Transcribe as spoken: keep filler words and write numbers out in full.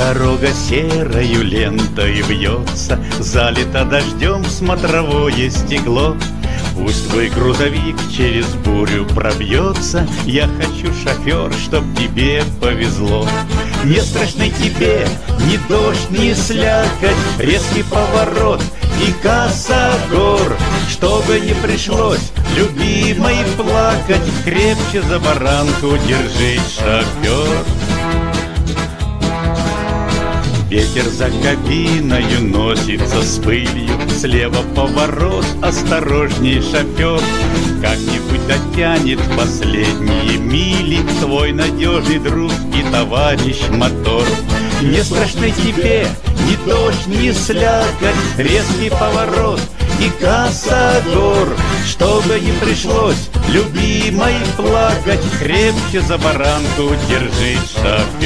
Дорога серою лентой вьется, залито дождем смотровое стекло. Пусть твой грузовик через бурю пробьется, я хочу, шофер, чтоб тебе повезло. Не страшны тебе ни дождь, ни слякоть, резкий поворот и касса гор. Чтобы не пришлось, любимой, плакать, крепче за баранку держись, шофер. Ветер за кабиною носится с пылью, слева поворот, осторожней, шофер. Как-нибудь дотянет последние мили твой надежный друг и товарищ мотор. Не страшны тебе ни дождь, ни слякоть, резкий поворот и касса гор. Чтобы не пришлось, любимой, плакать, крепче за баранку держись, шофер.